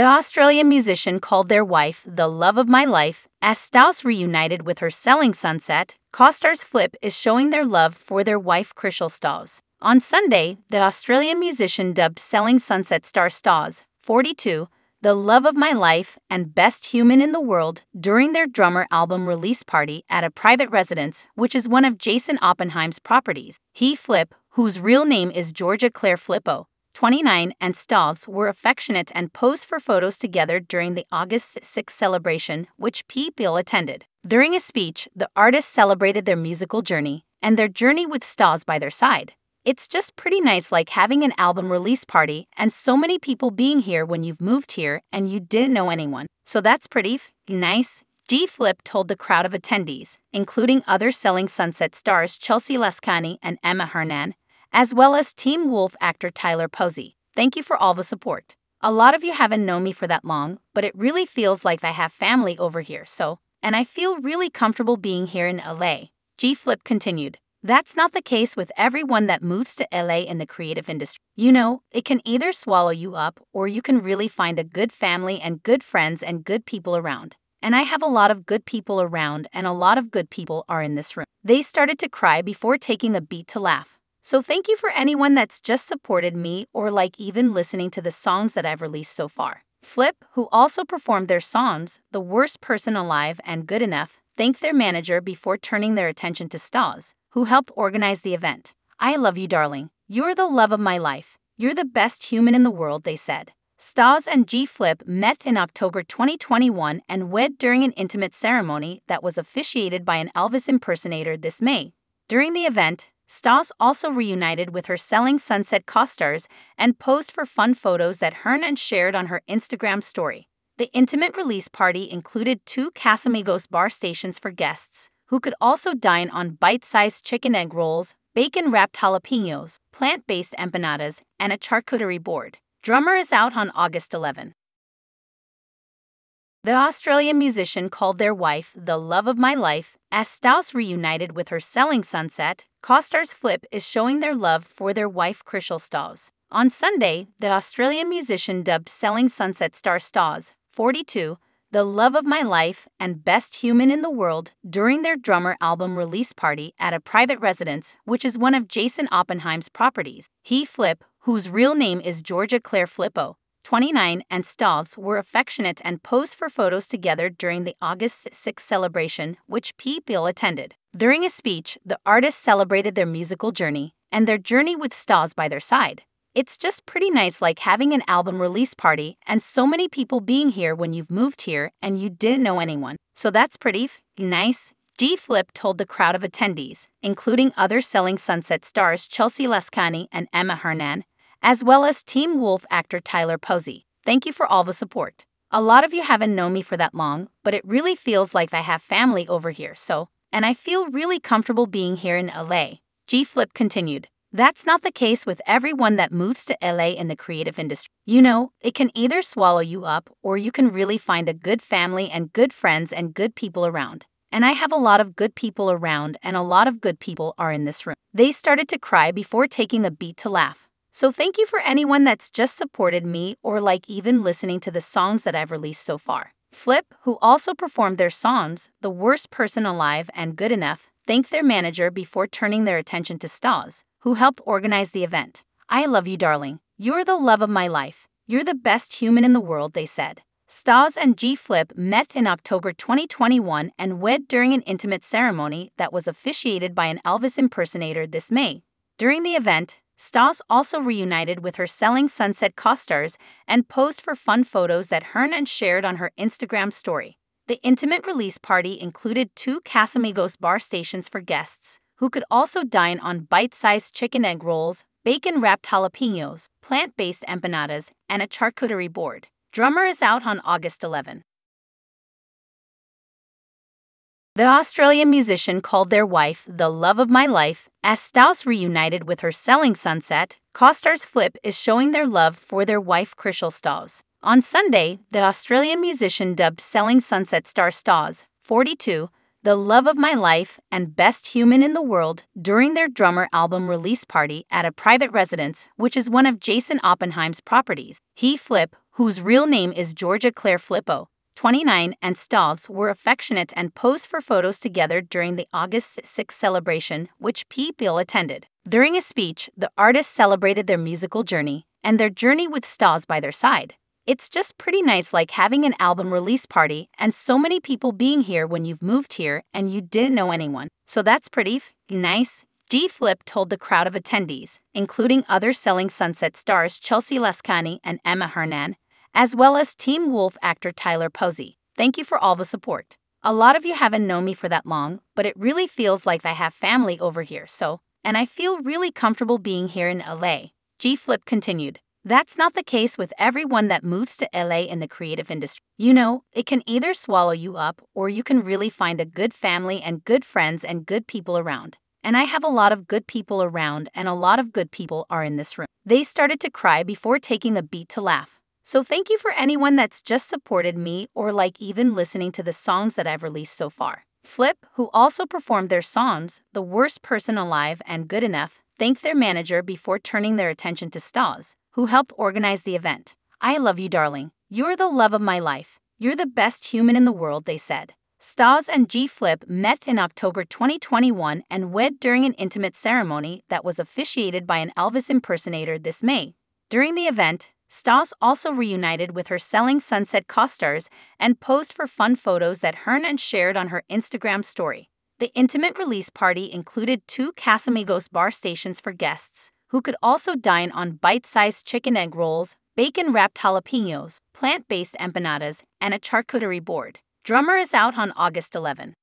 The Australian musician called their wife the love of my life. As Stause reunited with her Selling Sunset, co-stars Flip is showing their love for their wife Chrishell Stause. On Sunday, the Australian musician dubbed Selling Sunset star Stause, 42, the love of my life and best human in the world during their Drummer album release party at a private residence, which is one of Jason Oppenheim's properties. He, Flip, whose real name is Georgia Claire Flippo, 29, and Stause were affectionate and posed for photos together during the August 6 celebration, which people attended. During a speech, the artists celebrated their musical journey and their journey with Stause by their side. It's just pretty nice, like having an album release party and so many people being here when you've moved here and you didn't know anyone. So that's pretty nice, G. Flip told the crowd of attendees, including other Selling Sunset stars Chelsea Lascani and Emma Hernan, as well as Team Wolf actor Tyler Posey. Thank you for all the support. A lot of you haven't known me for that long, but it really feels like I have family over here, so, and I feel really comfortable being here in LA, G. Flip continued. That's not the case with everyone that moves to LA in the creative industry. You know, it can either swallow you up or you can really find a good family and good friends and good people around. And I have a lot of good people around and a lot of good people are in this room. They started to cry before taking the beat to laugh. So thank you for anyone that's just supported me or like even listening to the songs that I've released so far. Flip, who also performed their songs, The Worst Person Alive and Good Enough, thanked their manager before turning their attention to Stause, who helped organize the event. I love you, darling. You're the love of my life. You're the best human in the world, they said. Stause and G. Flip met in October 2021 and wed during an intimate ceremony that was officiated by an Elvis impersonator this May. During the event, Stause also reunited with her Selling Sunset co-stars and posed for fun photos that Hernan shared on her Instagram story. The intimate release party included 2 Casamigos bar stations for guests, who could also dine on bite-sized chicken egg rolls, bacon-wrapped jalapenos, plant-based empanadas, and a charcuterie board. Drummer is out on August 11. The Australian musician called their wife the love of my life. As Stause reunited with her Selling Sunset, co-stars Flip is showing their love for their wife Chrishell Stause. On Sunday, the Australian musician dubbed Selling Sunset star Stause, 42, the love of my life and best human in the world during their Drummer album release party at a private residence, which is one of Jason Oppenheim's properties. He, Flip, whose real name is Georgia Claire Flippo, 29, and Stause were affectionate and posed for photos together during the August 6 celebration, which people attended. During a speech, the artists celebrated their musical journey and their journey with Stause by their side. It's just pretty nice, like having an album release party and so many people being here when you've moved here and you didn't know anyone. So that's pretty nice, G. Flip told the crowd of attendees, including other Selling Sunset stars Chelsea Lascani and Emma Hernan, as well as Team Wolf actor Tyler Posey. Thank you for all the support. A lot of you haven't known me for that long, but it really feels like I have family over here, so, and I feel really comfortable being here in LA, G. Flip continued. That's not the case with everyone that moves to LA in the creative industry. You know, it can either swallow you up or you can really find a good family and good friends and good people around. And I have a lot of good people around and a lot of good people are in this room. They started to cry before taking the beat to laugh. So thank you for anyone that's just supported me or like even listening to the songs that I've released so far. Flip, who also performed their songs, The Worst Person Alive and Good Enough, thanked their manager before turning their attention to Stause, who helped organize the event. I love you, darling. You're the love of my life. You're the best human in the world, they said. Stause and G. Flip met in October 2021 and wed during an intimate ceremony that was officiated by an Elvis impersonator this May. During the event, Stause also reunited with her Selling Sunset co-stars and posed for fun photos that Hernan shared on her Instagram story. The intimate release party included 2 Casamigos bar stations for guests, who could also dine on bite-sized chicken egg rolls, bacon-wrapped jalapenos, plant-based empanadas, and a charcuterie board. Drummer is out on August 11. The Australian musician called their wife the love of my life. As Stause reunited with her Selling Sunset, co-stars Flip is showing their love for their wife Chrishell Stause. On Sunday, the Australian musician dubbed Selling Sunset star Stause, 42, the love of my life and best human in the world during their Drummer album release party at a private residence, which is one of Jason Oppenheim's properties. He, Flip, whose real name is Georgia Claire Flippo, 29, and Stause were affectionate and posed for photos together during the August 6 celebration, which people attended. During a speech, the artists celebrated their musical journey and their journey with Stause by their side. It's just pretty nice, like having an album release party and so many people being here when you've moved here and you didn't know anyone. So that's pretty nice. G. Flip told the crowd of attendees, including other Selling Sunset stars Chelsea Lascani and Emma Hernan, as well as Team Wolf actor Tyler Posey. Thank you for all the support. A lot of you haven't known me for that long, but it really feels like I have family over here, and I feel really comfortable being here in LA. G. Flip continued, that's not the case with everyone that moves to LA in the creative industry. You know, it can either swallow you up or you can really find a good family and good friends and good people around. And I have a lot of good people around and a lot of good people are in this room. They started to cry before taking the beat to laugh. So thank you for anyone that's just supported me or even listening to the songs that I've released so far. Flip, who also performed their songs, The Worst Person Alive and Good Enough, thanked their manager before turning their attention to Stause, who helped organize the event. I love you, darling. You're the love of my life. You're the best human in the world, they said. Stause and G. Flip met in October 2021 and wed during an intimate ceremony that was officiated by an Elvis impersonator this May. During the event, Stause also reunited with her Selling Sunset co-stars and posed for fun photos that Hernan shared on her Instagram story. The intimate release party included 2 Casamigos bar stations for guests, who could also dine on bite-sized chicken egg rolls, bacon-wrapped jalapenos, plant-based empanadas, and a charcuterie board. Drummer is out on August 11.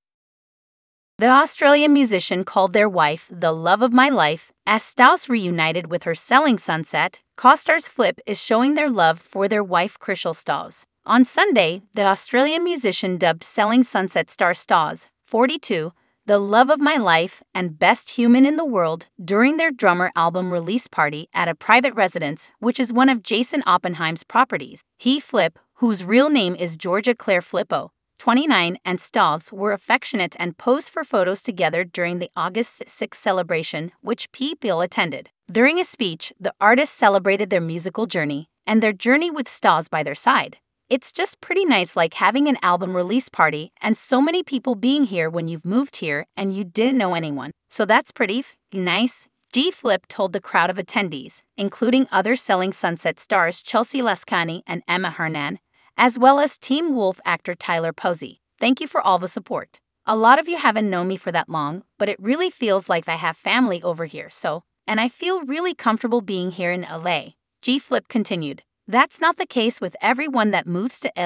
The Australian musician called their wife the love of my life as Stause reunited with her Selling Sunset. Co-stars Flip is showing their love for their wife Chrishell Stause. On Sunday, the Australian musician dubbed Selling Sunset star Stause, 42, the love of my life and best human in the world during their Drummer album release party at a private residence, which is one of Jason Oppenheim's properties. He, Flip, whose real name is Georgia Claire Flippo, 29, and Stause were affectionate and posed for photos together during the August 6 celebration, which people attended. During a speech, the artists celebrated their musical journey and their journey with Stause by their side. It's just pretty nice, like having an album release party and so many people being here when you've moved here and you didn't know anyone. So that's pretty nice. G. Flip told the crowd of attendees, including other Selling Sunset stars Chelsea Lascani and Emma Hernan, as well as Team Wolf actor Tyler Posey. Thank you for all the support. A lot of you haven't known me for that long, but it really feels like I have family over here, and I feel really comfortable being here in LA. G. Flip continued, that's not the case with everyone that moves to LA.